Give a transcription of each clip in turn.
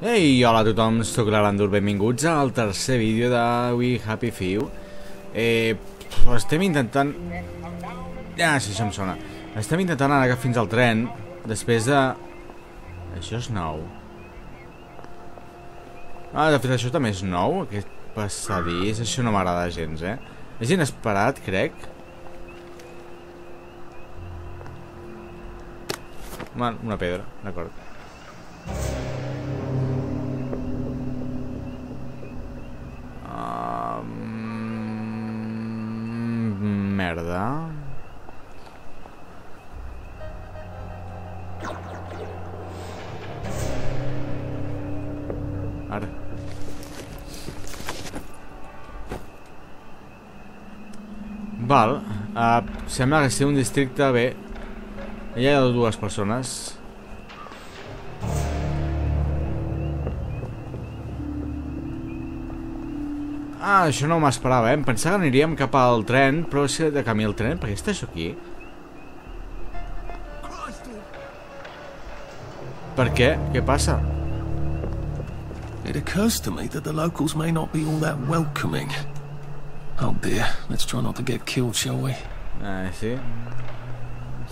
Ei, hola a tothom, sóc l'Arandur, benvinguts al tercer vídeo de We Happy Few. Estem intentant... Ah, sí, això em sona. Estem intentant anar fins al tren, després de... Això és nou. Ah, de fet, això també és nou, aquest passadís. Això no m'agrada gens, eh? És inesperat, crec. Bueno, una pedra, d'acord. Merda. Ara. Val. Sembla que sigui un districte bé. Hi ha dues persones. Ah, això no m'esperava, eh? Em pensava que aniríem cap al tren, però si de camí al tren, perquè està això aquí. Per què? Què passa? It occurs to me that the locals may not be all that welcoming. Oh dear, let's try not to get killed, shall we? Sí.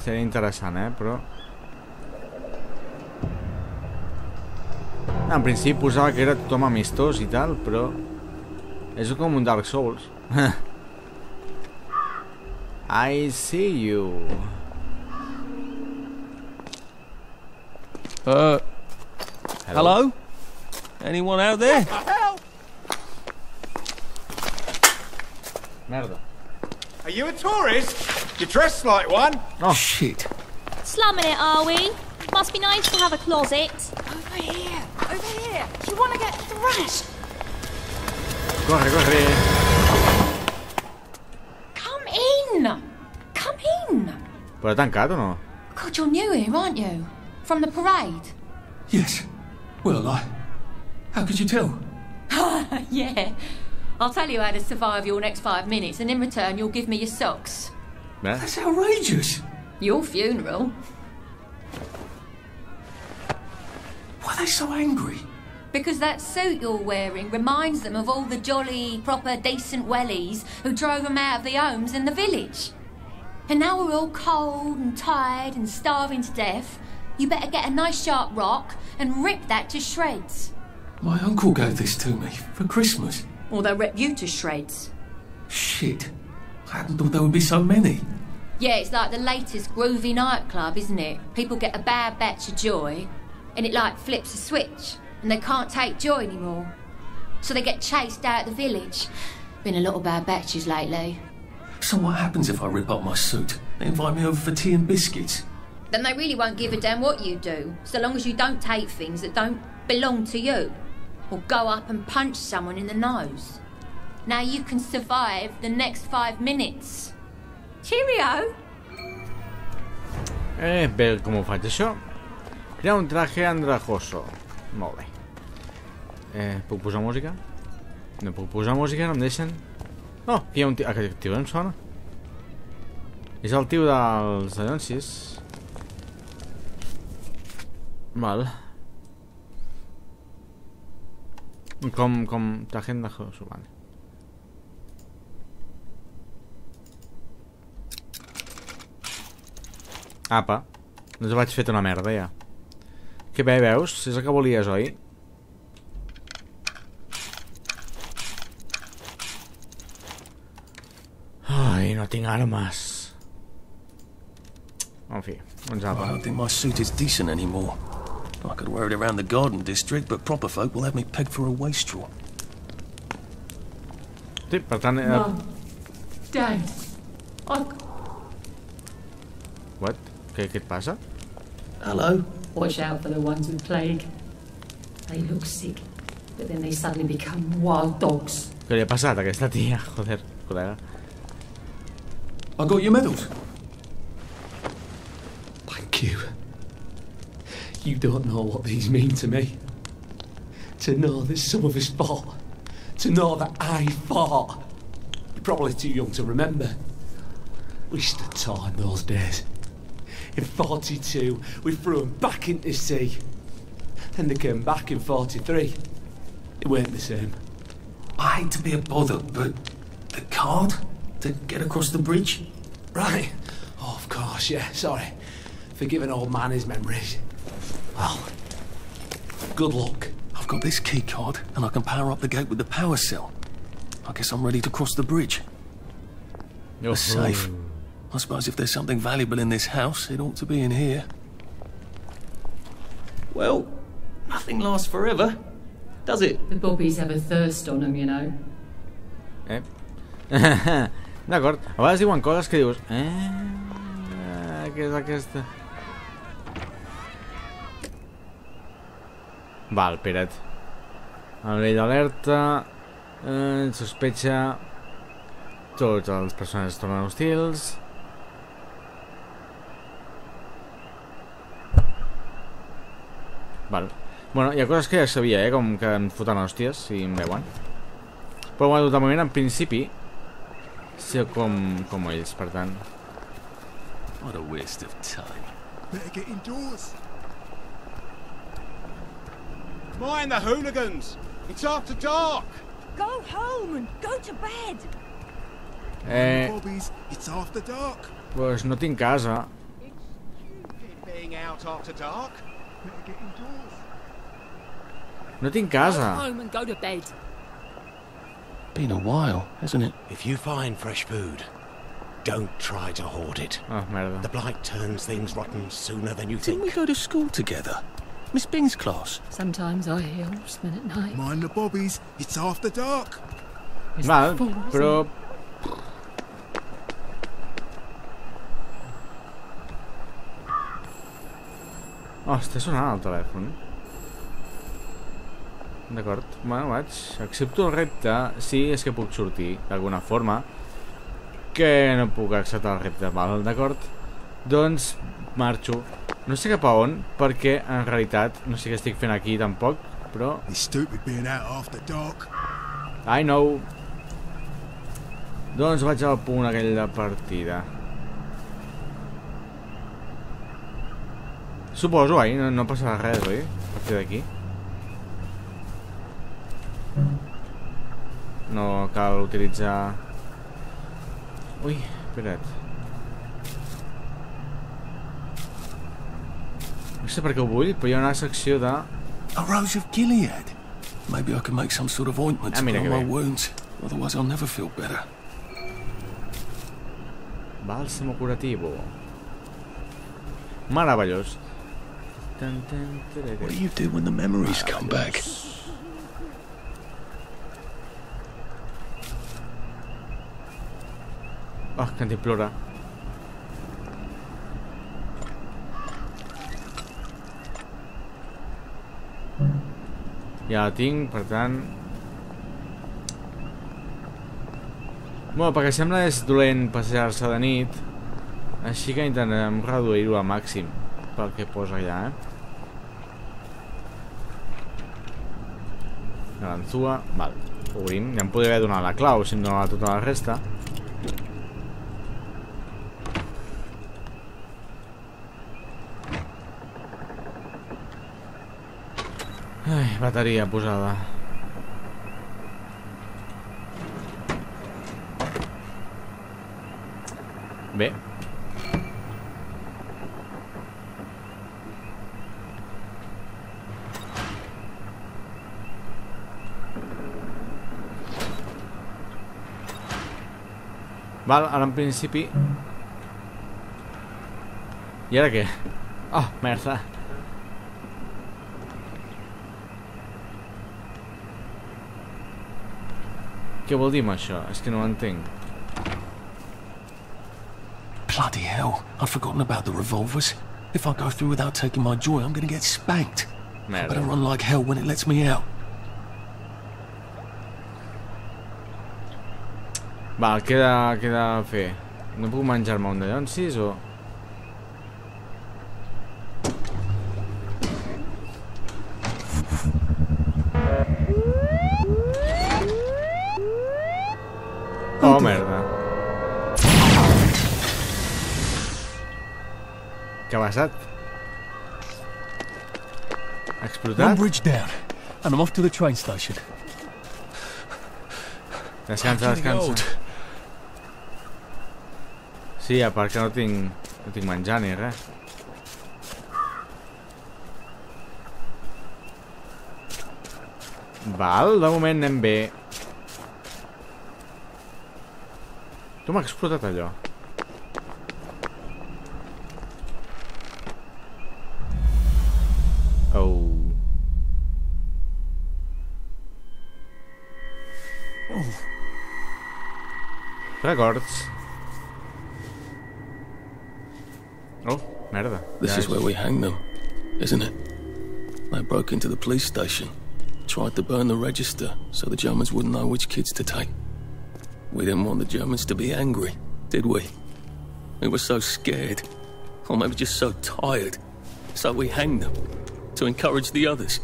Seria interessant, eh? Però... En principi posava que era tothom amistós i tal, però... És com un Dark Souls. I see you. Hello? Anyone out there? Merda. Are you a tourist? You're dressed like one. Oh shit. Slumming it, are we? Must be nice to have a closet. Over here. Over here. You want to get thrashed? Corre, corre. Come in. Come in. Però tancat o no? God, you're new here, aren't you? From the parade? Yes. Well, how could you tell? Yeah. I'll tell you how to survive your next 5 minutes, and in return you'll give me your socks. That's outrageous. Your funeral. Why are they so angry? Because that suit you're wearing reminds them of all the jolly, proper, decent wellies who drove them out of the homes in the village. And now we're all cold and tired and starving to death. You better get a nice sharp rock and rip that to shreds. My uncle gave this to me for Christmas. Or they'll rip you to shreds. Shit. I hadn't thought there would be so many. Yeah, it's like the latest groovy nightclub, isn't it? People get a bad batch of joy and it like flips a switch. And they can't take joy anymore. So they get chased out of the village. Been a lot of bad batches lately. So what happens if I rip up my suit? They invite me over for tea and biscuits. Then they really won't give a damn what you do, so long as you don't take things that don't belong to you. Or go up and punch someone in the nose. Now you can survive the next 5 minutes. Cheerio! Ver cómo faig això. Crea un traje andrajoso. Molt bé. Puc posar música? No puc posar música, no em deixen. Oh, aquí hi ha un tio. Aquest tio em sona. És el tio dels anuncis. Val. Com la gent de Josu, vale. Apa. Doncs vaig fet una merda, ja. Que bé, veus? És el que volies, oi? Ai, no tinc armes. En fi, doncs apa. I don't think my suit is decent anymore. I could wear it around the garden district, but proper folk will have me pegged for a wastrel. Sí, per tant... Mom. Dad. What? Què et passa? Hello? Watch out for the ones with plague. They look sick, but then they suddenly become wild dogs. ¿Qué le pasa a esta tía? Joder, colega. I got your medals. Thank you. You don't know what these mean to me. To know that some of us fought. To know that I fought. You're probably too young to remember. We stood tall in those days. In '42, we threw them back into sea. and they came back in 43. It weren't the same. I hate to be a bother, but the card to get across the bridge? Right. Oh, of course, yeah, sorry. Forgive an old man his memories. Well, good luck. I've got this key card, and I can power up the gate with the power cell. I guess I'm ready to cross the bridge. You're safe. I suppose if there's something valuable in this house, it ought to be in here. Well, nothing lasts forever, does it? The bobbies have a thirst on them, you know. Eh? De acord. A vegades diuen coses que dius... Què és aquesta? Val, espera't. El nivell d'alerta... Sospecha... Tots els personatges es tornen hostils... Val. Bueno, hi ha coses que ja sabia, com que em foten hòsties, si em veuen. Però bueno, de moment, en principi... sé com ells, per tant. What a waste of time. Better get indoors. Mind the hooligans! It's after dark! Go home and go to bed! It's after dark. Pues no tinc casa. It's stupid being out after dark. Better get indoors. No tinc casa. Go home and go to bed. Been a while, hasn't it? If you find fresh food, don't try to hoard it. Oh, merda. The blight turns things rotten sooner than you think. Didn't we go to school together? Miss Bing's class. Sometimes I hear horsemen at night. Mind the bobbies, it's after dark. Val, però... Oh, està sonant el telèfon. D'acord, bueno, vaig. Accepto el repte, sí, és que puc sortir d'alguna forma. Que no puc acceptar el repte, val, d'acord? Doncs marxo. No sé cap a on, perquè en realitat no sé què estic fent aquí tampoc, però... I know. Doncs vaig al punt aquell de partida. Suposo, oi? No passarà res, oi? A partir d'aquí. No cal utilitzar... Ui, espera't. No sé per què ho vull, però hi ha una secció de... A rose of Gilead. Maybe I can make some sort of ointment to heal my wounds. Otherwise I'll never feel better. Bálsamo curativo. Meravellós. What do you do when the memories come back? Ah, que t'implora. Ja la tinc, per tant... Bueno, perquè sembla és dolent passejar-se de nit, així que intentarem reduir-ho al màxim pel que posa allà, La ganzua, val, obrim, ja em podria haver donat la clau si em donava tota la resta. Ai, bateria posada. Bé. Val, ara en principi... I ara què? Oh, merda. Què vol dir amb això? És que no ho entenc. Bloody hell, I've forgotten about the revolvers. If I go through without taking my joy, I'm gonna get spanked. I better run like hell when it lets me out. Val, què he de fer? No puc menjar-me un d'allonsis o...? Oh, merda. Què ha passat? Screw that. One bridge down, and I'm off to the train station. Descansa, descansa. Sí, aparca, no tinc menjar ni res. Val, de moment anem bé. Tu m'ha explotat allò. Oh. Records. Oh, merda. This is where we hang them, isn't it? They broke into the police station, tried to burn the register so the Germans wouldn't know which kids to take. We didn't want the Germans to be angry, did we? We were so scared, or maybe just so tired, so we hanged them to encourage the others.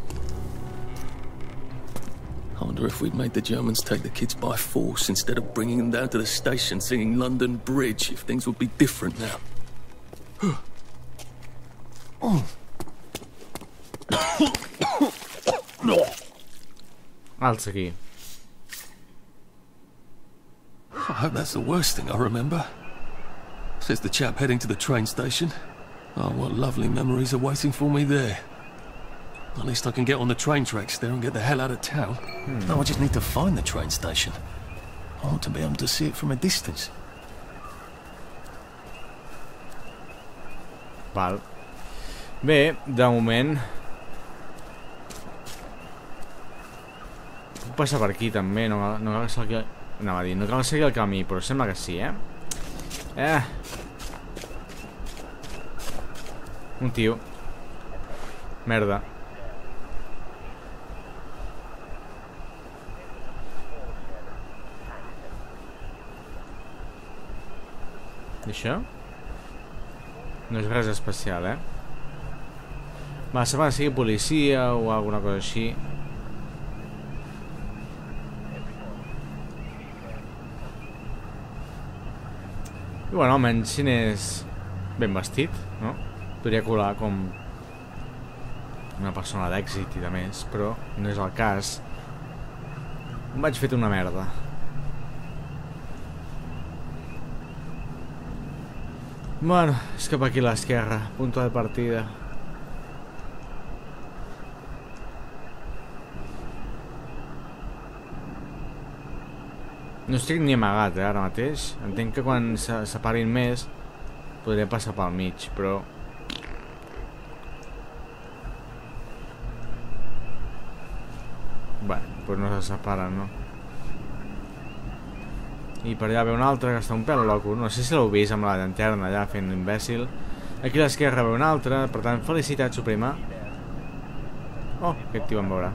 I wonder if we'd made the Germans take the kids by force instead of bringing them down to the station singing London Bridge, if things would be different now. Oh. Alza aquí. I hope that's the worst thing I remember. Says the chap heading to the train station. Oh, what lovely memories are waiting for me there. At least I can get on the train tracks there and get the hell out of town. No, I just need to find the train station. I want to be able to see it from a distance. Val. Bé, de moment... Puc passar per aquí també, no cal seguir el... Anava a dir, no cal seguir el camí, però sembla que sí, eh? Un tio. Merda. I això? No és res especial, eh? Va, sembla que sigui policia o alguna cosa així. I bueno, almenys si n'és ben vestit, no? Podria colar com una persona d'èxit i de més, però no és el cas. Em vaig fer una merda. Bueno, es cap aquí a l'esquerra, punto de partida. No estic ni amagat, eh, ara mateix. Entenc que quan se separin més podré passar pel mig, però... Bé, doncs no se separen, no? I per allà ve un altre que està un pèl loco. No sé si l'heu vist amb la llanterna allà fent l'imbècil. Aquí a l'esquerra ve un altre, per tant, felicitat suprema. Oh, aquest tio em veurà.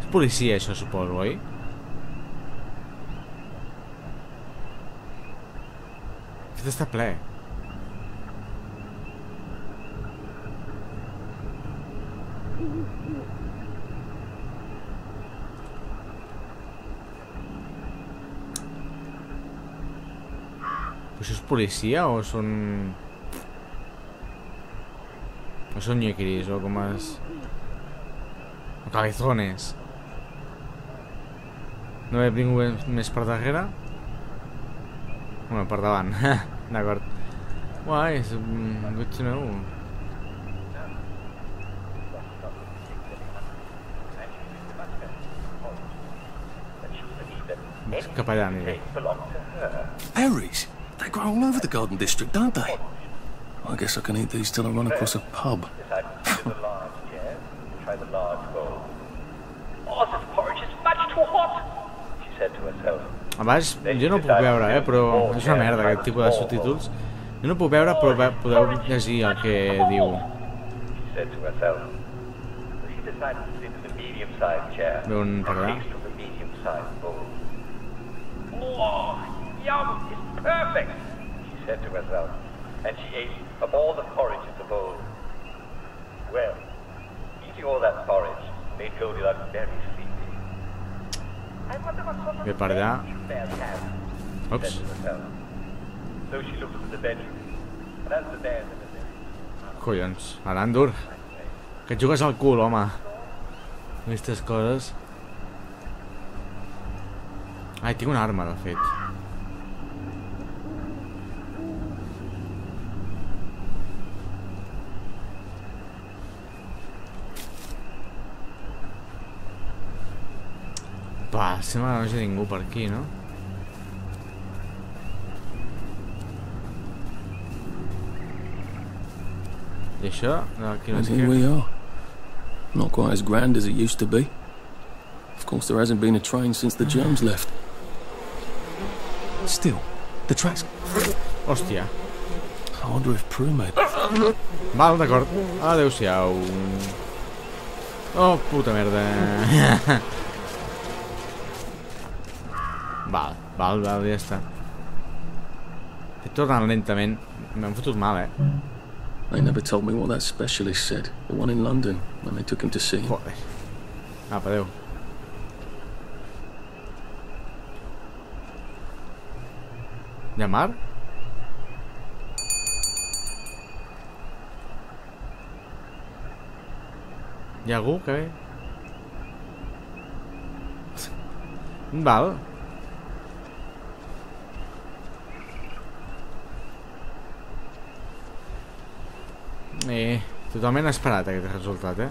És policia això, suposo, oi? Aquest està ple. Això és policia o són... O són ñequiris o com es... O cabezones. No hi ha ningú més per darrere? Bueno, per davant. D'acord. Guai, és... Good to know. És cap allà, aniré. Harry's? They grow all over the garden district, don't they? I guess I can eat these till I run across a pub. Try the large bowl. Oh, this porridge is much too hot, she said to herself. A baix, jo no puc veure, però és una merda aquest tipus de subtítols. Jo no puc veure, però podeu llegir el que diu. Veu un parlar. Yum, it's perfect, she said to herself, and she ate up all the porridge in the bowl. Well, eating all that porridge made Goldilocks very sleepy. I wonder what sort of bed you bears have, she said to herself. So she looked at the bedroom, and as the bears in the bed. Collons, Arandur. Que et jugues al cul, home. Aquestes coses. Ai, tinc una arma, de fet. Va, sembla que no hi ha ningú per aquí, no? I això? And here we are. Not quite as grand as it used to be. Of course, there hasn't been a train since the Germans left. Still, the tracks. Hòstia. I wonder if Prue made. Val, d'acord. Adéu-siau. Oh, puta merda. Val, ja està. Estic tornant lentament. M'han fotut mal, eh? They never told me what that specialist said. The one in London, when they took him to see him. Joder. Apa, adéu. Llamar? Hi ha algú que ve? Val. Totalment esperat aquest resultat, eh?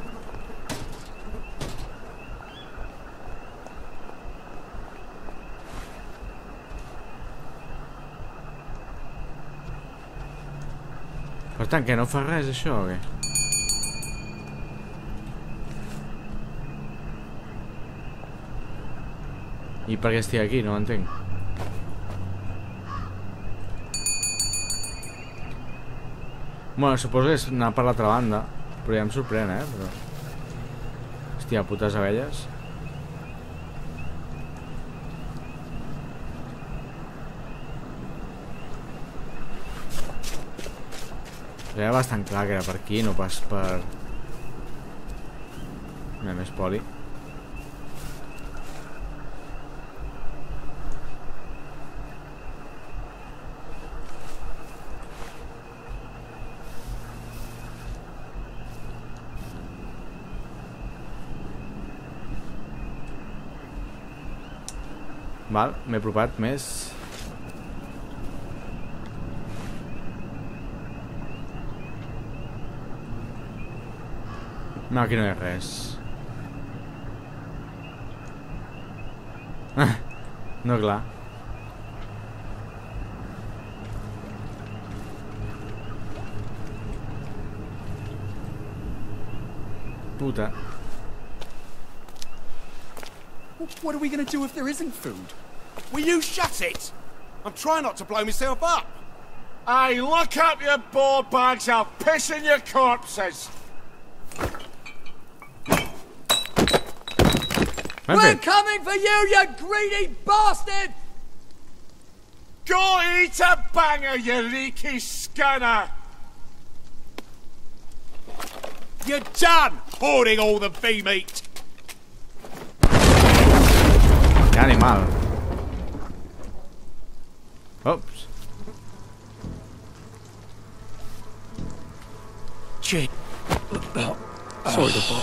Per tant, que no fa res això o què? I per què estic aquí? No ho entenc. Bueno, suposo que és anar per l'altra banda. Però ja em sorprèn, eh? Però... Hòstia, putes abelles. Era bastant clar que era per aquí, no pas per... No hi ha més poli. Val, m'he apropat més. No, aquí no hi ha res. No, clar. Puta. What are we going to do if there isn't food? Will you shut it? I'm trying not to blow myself up. Hey, lock up your ball bags, I'll piss in your corpses. We're coming for you, you greedy bastard! Go eat a banger, you leaky scanner! You're done hoarding all the bee meat! Que animal! Ops. Gee. Sorry to bother.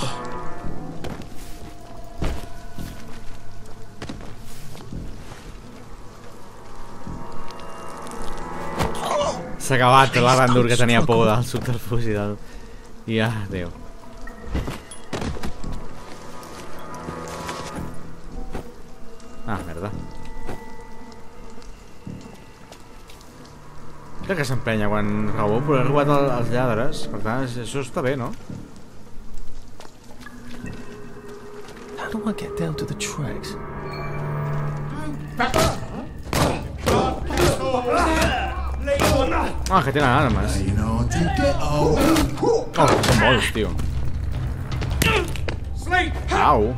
S'ha acabat l'Arandur que tenia por del subterfugi del... Ja, adéu. Ah, merda. Crec que s'empenya quan robo, però he robat els lladres, per tant, això està bé, no? How do I get down to the tracks? Ah, que tenen armes. Oh, que són bolos, tio. Au.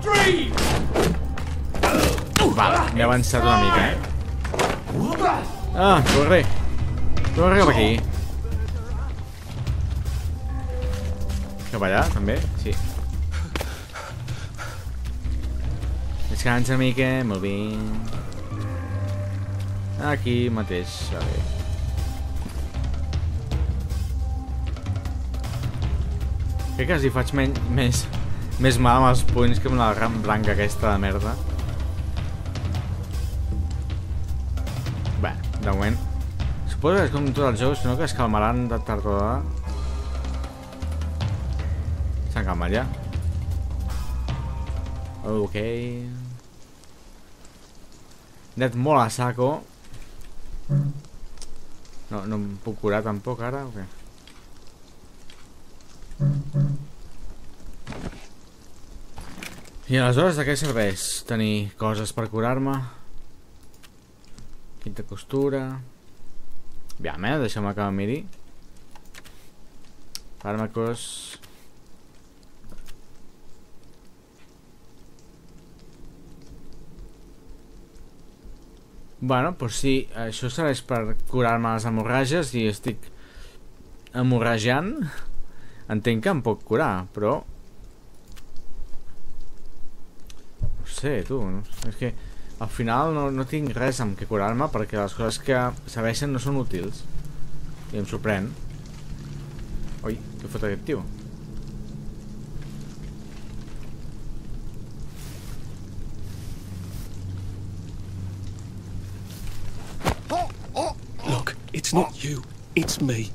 Va, m'he avançat una mica, eh? Ah, corre. Corre cap aquí. Cap allà, també? Sí. Descansa, mica, molt bé. Aquí mateix, a veure. Crec que si faig més mal amb els punys que amb la gran blanca aquesta de merda. Bé, de moment. Suposo que és com tots els jocs, sinó que es calmaran de tardor. S'han calmat ja. Ok. Net molt a saco. No em puc curar tampoc ara o què? I aleshores de què serveix tenir coses per curar-me? Quinta costura. Aviam, deixa'm que em miri. Fàrmacos. Bueno, doncs sí, això serveix per curar-me les hemorràgies i estic hemorragiant. Entenc que em puc curar, però... No sé, tu, és que al final no tinc res amb què curar-me perquè les coses que serveixen no són útils. I em sorprèn. Ui, què fot aquest tio? It's not you, it's me.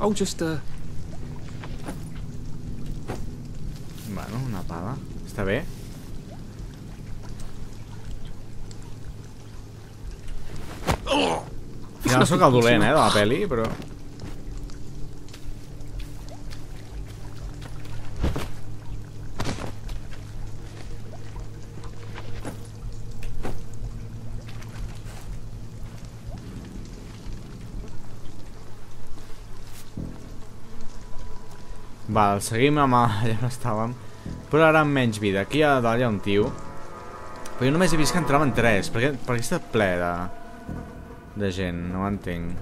Oh, just bueno, una pala. Està bé. Ja soc el dolent, de la peli, però... Val, seguim amb allà on estàvem. Però ara amb menys vida. Aquí a dalt hi ha un tio. Però jo només he vist que entrava en 3. Per què està ple de gent? No ho entenc.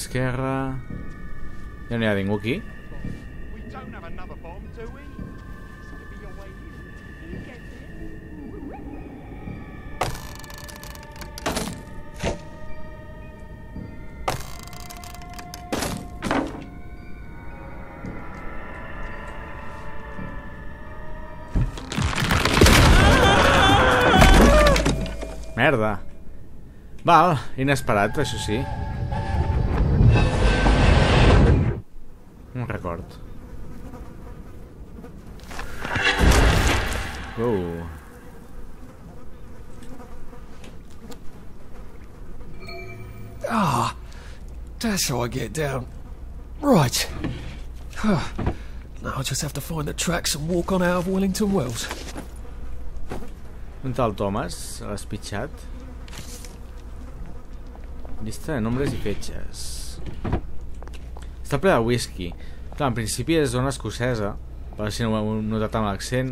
Esquerra. Ja no hi ha ningú aquí. Merda. Val, inesperat, això sí. Record. Ah, that's how I get down. Right. Now I just have to find the tracks and walk on out of Wellington Wells. Un tal Thomas, l'has pitjat. Llista de nombres i fetges. Està ple de whisky. En principi és zona escocesa, per si no ho heu notat amb l'accent.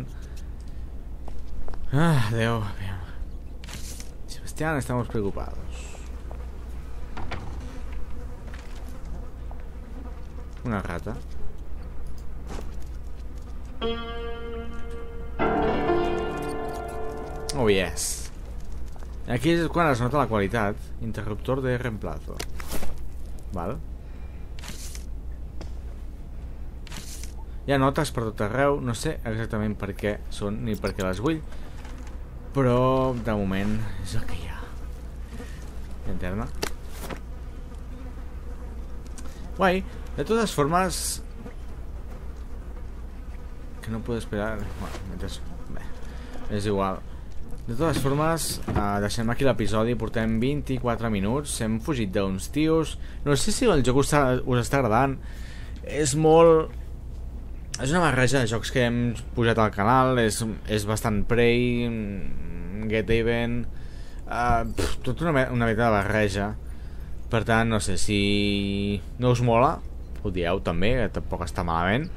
Ah, Déu. Sebastián, estamos preocupados. Una rata. Oh, yes. Aquí és quan es nota la qualitat. Interruptor de reemplazo. Val. Hi ha notes per tot arreu, no sé exactament per què són ni per què les vull, però de moment és el que hi ha. Interna. Guai, de totes formes... Que no puc esperar... Bé, és igual. De totes formes, deixem aquí l'episodi, portem 24 minuts, hem fugit d'uns tios... No sé si el joc us està agradant, és molt... És una barreja de jocs que hem posat al canal, és bastant Prey, Get Even, tot una mica de barreja. Per tant, no sé, si no us mola, ho dieu també, que tampoc està malament.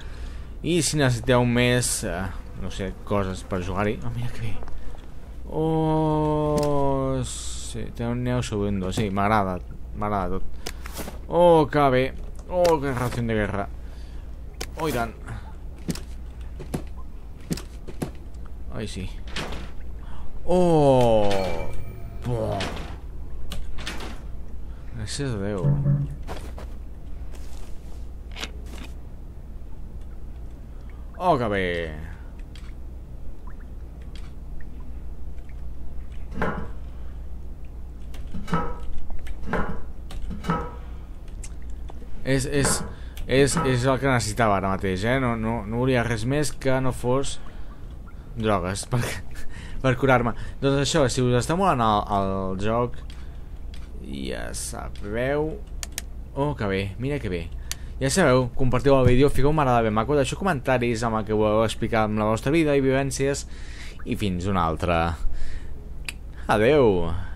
I si necessiteu més, no sé, coses per jugar-hi... Oh, mira que bé. Oh... Sí, té un neu subiendo, sí, m'agrada tot. Oh, que bé. Oh, que ració de guerra. Oh, i tant. Ai, sí. Oh! Buah! Gràcies a Déu. Oh, que bé. És el que necessitava ara mateix, eh? No volia res més que no fos drogues per curar-me. Doncs això, si us està molant el joc, ja sabeu... Oh, que bé, mira que bé. Ja sabeu, compartiu el vídeo, fiqueu m'agrada ben maco, deixeu comentaris amb el que voleu explicar amb la vostra vida i vivències, i fins una altra. Adeu!